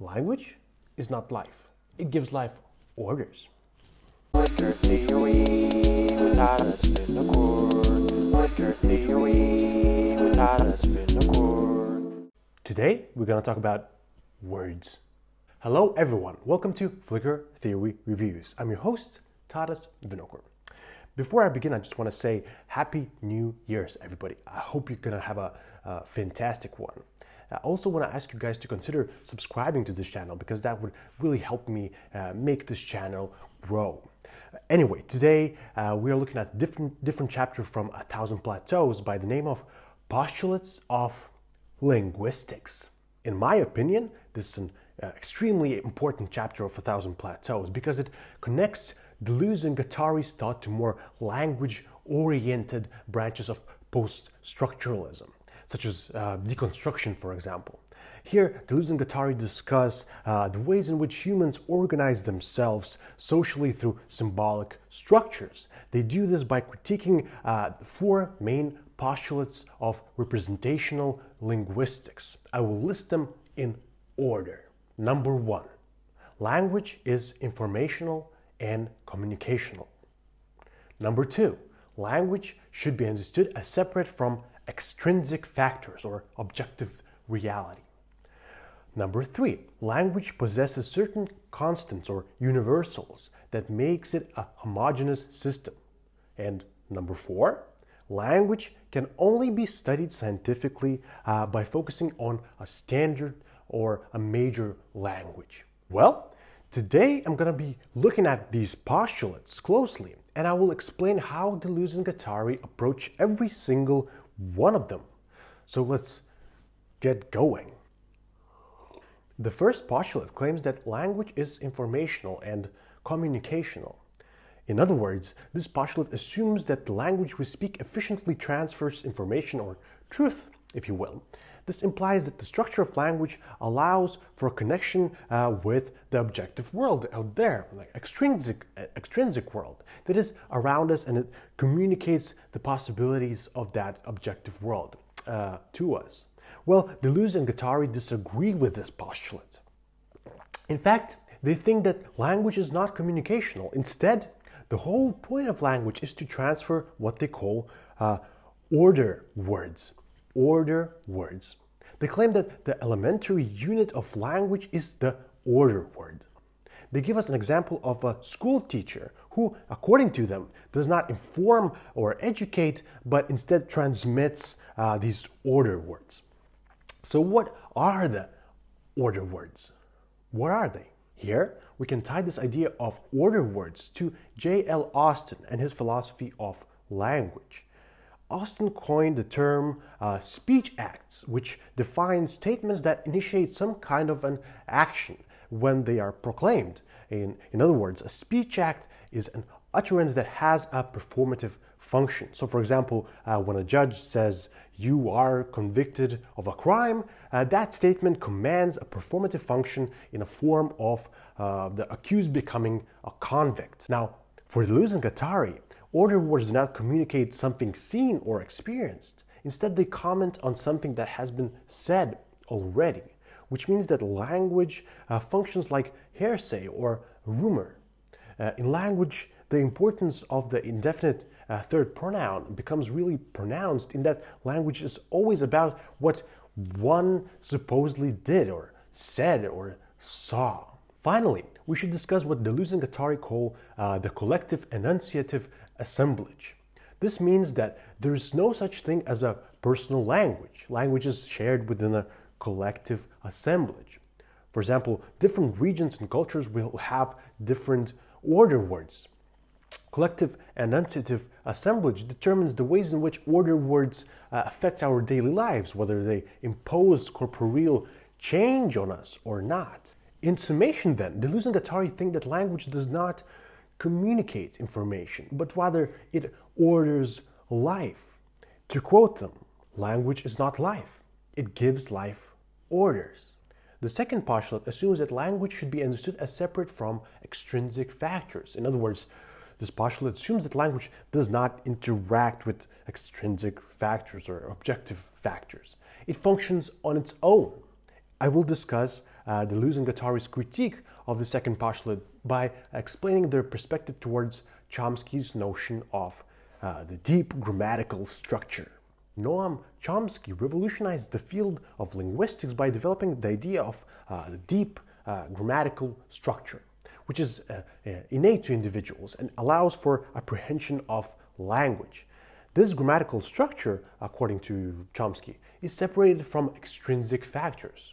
Language is not life. It gives life orders. Today, we're going to talk about words. Hello everyone, welcome to Flicker Theory Reviews. I'm your host, Tadas Vinokur. Before I begin, I just want to say Happy New Year's, everybody. I hope you're going to have a fantastic one. I also want to ask you guys to consider subscribing to this channel because that would really help me make this channel grow. Anyway, today we are looking at a different chapter from A Thousand Plateaus by the name of Postulates of Linguistics. In my opinion, this is an extremely important chapter of A Thousand Plateaus because it connects Deleuze and Guattari's thought to more language-oriented branches of post-structuralism, such as deconstruction, for example. Here, Deleuze and Guattari discuss the ways in which humans organize themselves socially through symbolic structures. They do this by critiquing four main postulates of representational linguistics. I will list them in order. Number one, language is informational and communicational. Number two, language should be understood as separate from extrinsic factors or objective reality. Number three, language possesses certain constants or universals that makes it a homogeneous system. And number four, language can only be studied scientifically by focusing on a standard or a major language. Well, today I'm going to be looking at these postulates closely, and I will explain how Deleuze and Guattari approach every single one of them. So let's get going. The first postulate claims that language is informational and communicational. In other words, this postulate assumes that the language we speak efficiently transfers information, or truth, if you will. This implies that the structure of language allows for a connection with the objective world out there, like extrinsic world that is around us, and it communicates the possibilities of that objective world to us. Well, Deleuze and Guattari disagree with this postulate. In fact, they think that language is not communicational. Instead, the whole point of language is to transfer what they call order words. They claim that the elementary unit of language is the order word. They give us an example of a school teacher who, according to them, does not inform or educate, but instead transmits these order words. So what are the order words? What are they? Here, we can tie this idea of order words to J.L. Austin and his philosophy of language. Austin coined the term speech acts, which defines statements that initiate some kind of an action when they are proclaimed. In other words, a speech act is an utterance that has a performative function. So, for example, when a judge says, "You are convicted of a crime," that statement commands a performative function in a form of the accused becoming a convict. Now, for Deleuze and Guattari, order words do not communicate something seen or experienced. Instead, they comment on something that has been said already, which means that language functions like hearsay or rumor. In language, the importance of the indefinite third pronoun becomes really pronounced, in that language is always about what one supposedly did or said or saw. Finally, we should discuss what Deleuze and Guattari call the collective enunciative assemblage. This means that there is no such thing as a personal language. Language is shared within a collective assemblage. For example, different regions and cultures will have different order words. Collective enunciative assemblage determines the ways in which order words affect our daily lives, whether they impose corporeal change on us or not. In summation, then, Deleuze and Guattari think that language does not communicate information, but rather it orders life. To quote them, "Language is not life. It gives life orders." The second postulate assumes that language should be understood as separate from extrinsic factors. In other words, this postulate assumes that language does not interact with extrinsic factors or objective factors. It functions on its own. I will discuss Deleuze and Guattari's critique of the second postulate by explaining their perspective towards Chomsky's notion of the deep grammatical structure. Noam Chomsky revolutionized the field of linguistics by developing the idea of the deep grammatical structure, which is innate to individuals and allows for apprehension of language. This grammatical structure, according to Chomsky, is separated from extrinsic factors.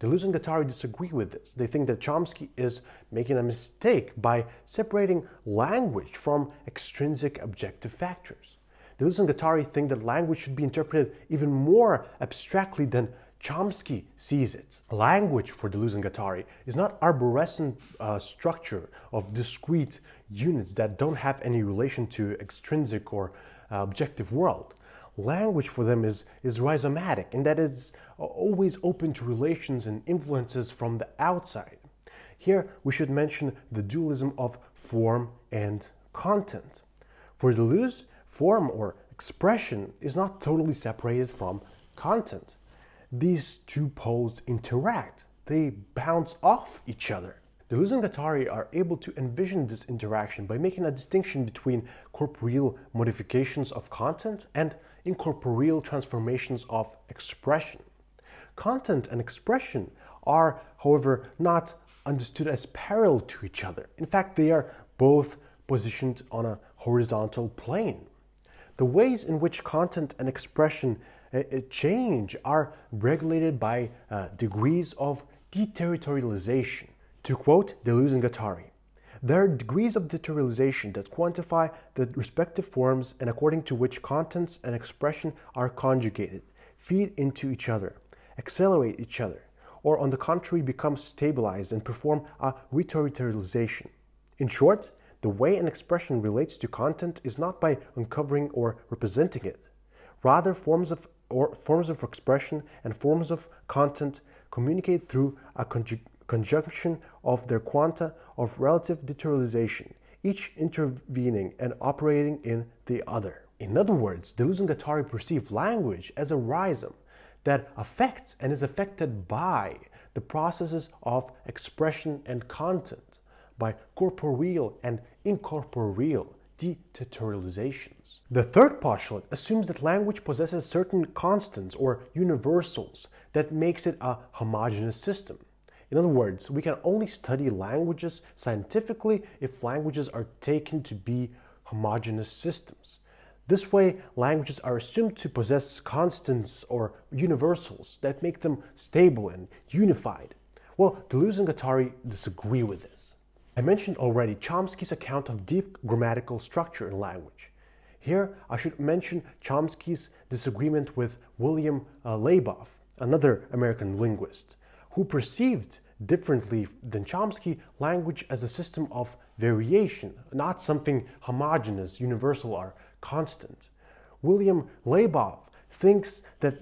Deleuze and Guattari disagree with this. They think that Chomsky is making a mistake by separating language from extrinsic objective factors. Deleuze and Guattari think that language should be interpreted even more abstractly than Chomsky sees it. Language, for Deleuze and Guattari, is not arborescent structure of discrete units that don't have any relation to extrinsic or objective world. Language for them is rhizomatic, and that is always open to relations and influences from the outside. Here we should mention the dualism of form and content. For Deleuze, form or expression is not totally separated from content. These two poles interact, they bounce off each other. Deleuze and Guattari are able to envision this interaction by making a distinction between corporeal modifications of content and incorporeal transformations of expression. Content and expression are, however, not understood as parallel to each other. In fact, they are both positioned on a horizontal plane. The ways in which content and expression change are regulated by degrees of deterritorialization. To quote Deleuze and Guattari, there are degrees of deterritorialization that quantify the respective forms and according to which contents and expression are conjugated, feed into each other, accelerate each other, or on the contrary become stabilized and perform a reterritorialization. In short, the way an expression relates to content is not by uncovering or representing it. Rather, forms of expression and forms of content communicate through a conjunction of their quanta of relative deterritorialization, each intervening and operating in the other. In other words, Deleuze and Guattari perceive language as a rhizome that affects and is affected by the processes of expression and content, by corporeal and incorporeal deterritorializations. The third postulate assumes that language possesses certain constants or universals that makes it a homogeneous system. In other words, we can only study languages scientifically if languages are taken to be homogeneous systems. This way, languages are assumed to possess constants or universals that make them stable and unified. Well, Deleuze and Guattari disagree with this. I mentioned already Chomsky's account of deep grammatical structure in language. Here, I should mention Chomsky's disagreement with William Labov, another American linguist, who perceived differently than Chomsky language as a system of variation, not something homogeneous, universal, or constant. William Labov thinks that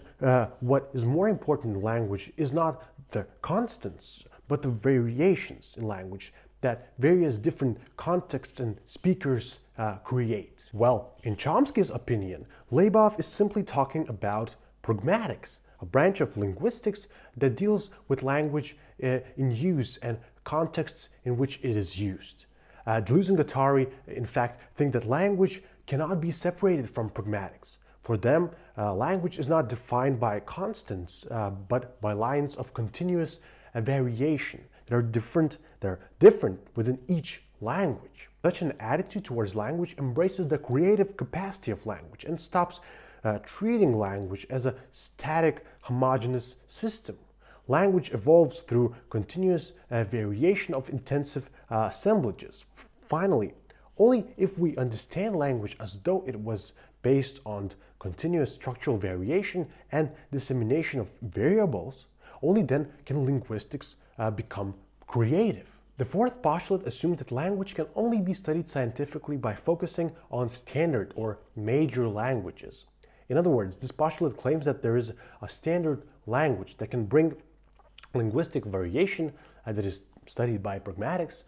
what is more important in language is not the constants, but the variations in language that various different contexts and speakers create. Well, in Chomsky's opinion, Labov is simply talking about pragmatics, a branch of linguistics that deals with language in use and contexts in which it is used. Deleuze and Guattari, in fact, think that language cannot be separated from pragmatics. For them, language is not defined by constants, but by lines of continuous variation. They're different within each language. Such an attitude towards language embraces the creative capacity of language and stops treating language as a static, homogeneous system. Language evolves through continuous variation of intensive assemblages. Finally, only if we understand language as though it was based on continuous structural variation and dissemination of variables, only then can linguistics become creative. The fourth postulate assumes that language can only be studied scientifically by focusing on standard or major languages. In other words, this postulate claims that there is a standard language that can bring linguistic variation that is studied by pragmatics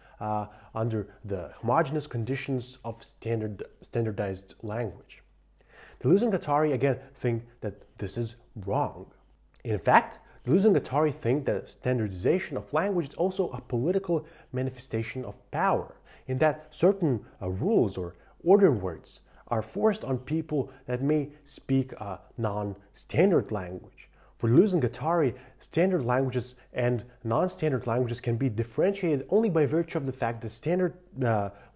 under the homogeneous conditions of standardized language. Deleuze and Guattari again think that this is wrong. In fact, Deleuze and Guattari think that standardization of language is also a political manifestation of power, in that certain rules or order words are forced on people that may speak a non-standard language. For Deleuze and Guattari, standard languages and non-standard languages can be differentiated only by virtue of the fact that standard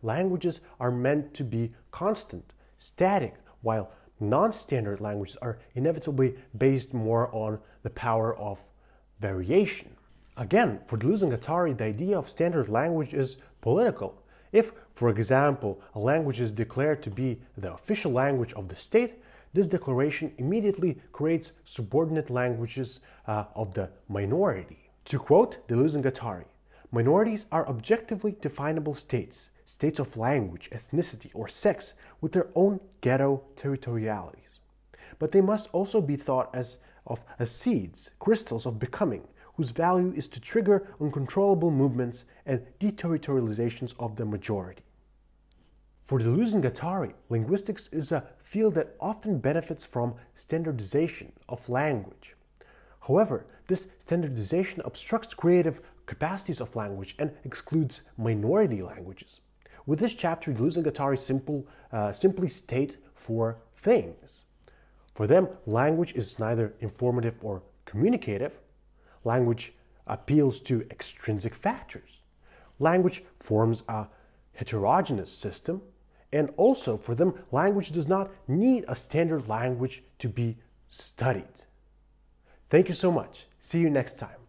languages are meant to be constant, static, while non-standard languages are inevitably based more on the power of variation. Again, for Deleuze and Guattari, the idea of standard language is political. If, for example, a language is declared to be the official language of the state, this declaration immediately creates subordinate languages of the minority. To quote Deleuze and Guattari, minorities are objectively definable states, states of language, ethnicity, or sex with their own ghetto territorialities. But they must also be thought of as seeds, crystals of becoming, whose value is to trigger uncontrollable movements and deterritorializations of the majority. For Deleuze and Guattari, linguistics is a field that often benefits from standardization of language. However, this standardization obstructs creative capacities of language and excludes minority languages. With this chapter, Deleuze and Guattari simply states four things. For them, language is neither informative or communicative. Language appeals to extrinsic factors. Language forms a heterogeneous system. And also, for them, language does not need a standard language to be studied. Thank you so much. See you next time.